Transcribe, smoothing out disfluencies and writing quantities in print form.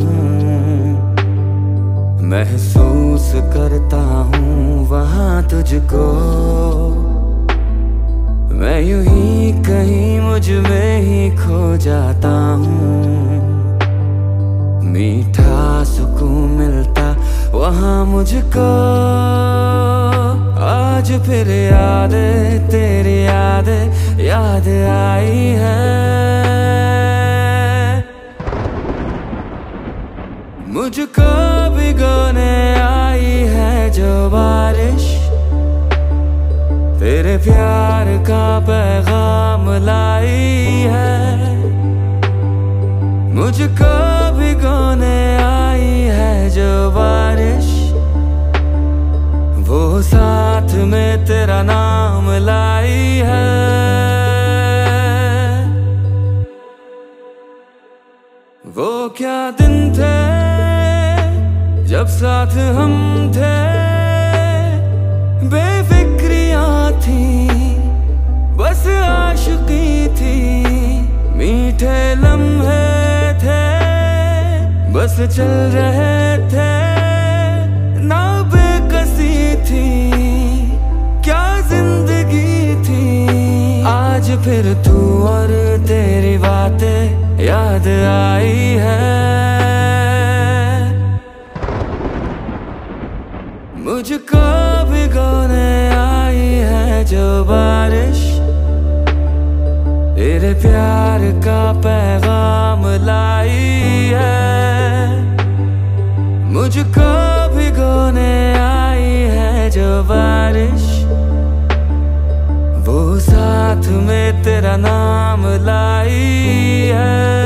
हूँ, महसूस करता हूँ वहाँ तुझको। मैं यूं ही कहीं मुझ में ही खो जाता हूँ, मीठा सुकून मिलता वहाँ मुझको। आज फिर यादें तेरी यादें याद आई है, मुझको भिगोने आई है जो बारिश। तेरे प्यार का पैगाम लाई है, मुझको भिगोने आई है जो बारिश। वो साथ में तेरा नाम लाई है। वो क्या दिन थे जब साथ हम थे, बेफिक्रियाँ थी बस आशिकी थी, मीठे लम्हे थे बस चल रहे थे, क्या जिंदगी थी। आज फिर तू और तेरी बातें याद आई है, मुझको भिगोने आई है जो बारिश। तेरे प्यार का पैगाम लाई है, मुझको भिगोने जो बारिश। वो साथ में तेरा नाम लाई है।